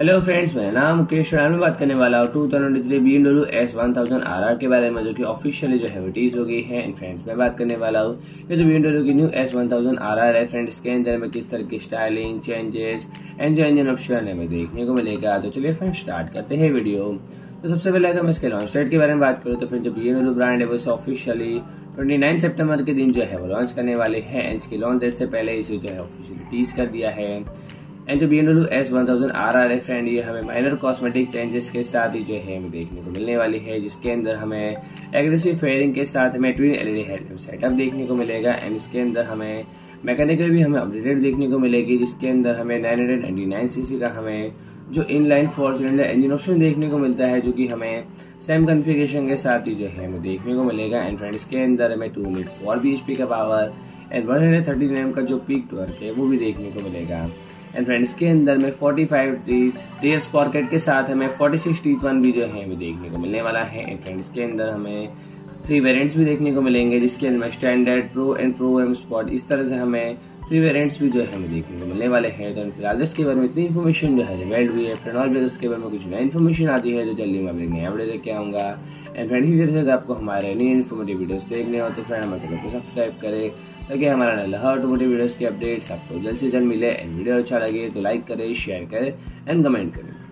Hello friends, मेरा नाम मुकेश राणा में बात करने वाला हूँ 2023 BMW S1000RR के बारे में, जो कि ऑफिशियली जो है रिलीज हो गई है। फ्रेंड्स, मैं बात करने वाला हूँ ये जो BMW की न्यू S1000RR है। फ्रेंड्स, इसके अंदर में किस तरह की स्टाइलिंग, चेंजेस एंड जो इंजन ऑप्शन हमें देखने को मिलेगा। तो चलिए फ्रेंड्स, स्टार्ट करते हैं वीडियो। तो सबसे पहले अगर मैं इसके लॉन्च डेट के बारे में बात करूँ तो फिर जो BMW ब्रांड है वो ऑफिशियली 29 सितंबर के दिन जो है वो लॉन्च करने वाले हैं। इसके लॉन्च डेट से पहले इसे जो है ऑफिशियली टीज कर दिया है। एंड जो BMW S1000RR है फ्रेंड, ये हमें माइनर कॉस्मेटिक चेंजेस के साथ ही जो है हमें देखने को मिलने वाली है, जिसके अंदर हमें एग्रेसिव फेयरिंग के साथ हमें ट्विन LED हेडलैम्प सेटअप देखने को मिलेगा। एंड इसके अंदर हमें मैकेनिकल भी हमें अपडेटेड देखने को मिलेगी, जिसके अंदर हमें 999 सीसी का हमें जो इनलाइन 4 सिलेंडर इंजन ऑप्शन देखने को मिलता है, जो कि हमें सेम कॉन्फ़िगरेशन के साथ ही जो है हमें देखने को मिलेगा। एंड फ्रेंड्स, इसके अंदर हमें 204 BHP का पावर एंड 130 Nm का जो पीक टॉर्क है वो भी देखने को मिलेगा। एंड फ्रेंड्स, इसके अंदर में 45 टीथ स्पॉकेट के साथ हमें 46 टीथ वन भी जो है हमें देखने को मिलने वाला है। एंड फ्रेंड्स, इसके अंदर हमें 3 वेरिएंट्स भी देखने को मिलेंगे, जिसके अंदर standard, pro and pro M spot, इस तरह से हमें 3 वेरिएंट्स भी जो है हमें देखने को मिलने वाले हैं। तो फिलहाल इसके बारे में इतनी इन्फॉर्मेशन जो है रिवेल्ड हुई है। फ्रेंड, और भी इसके बारे में कुछ नई इन्फॉर्मेशन आती है तो जल्दी मैं अपने नया वीडियो लेके आऊँगा। एंड फ्रेंड्स, इसी तरह से आपको हमारे नई इन्फॉर्मेटिव वीडियोस देखने हो तो फ्रेंड हमारे चैनल को सब्सक्राइब करें, ताकि हमारा नया हर ऑटोमोटिव वीडियोज़ के अपडेट्स आपको जल्द से जल्द मिले। एंड वीडियो अच्छा लगे तो लाइक करें, शेयर करें एंड कमेंट करें।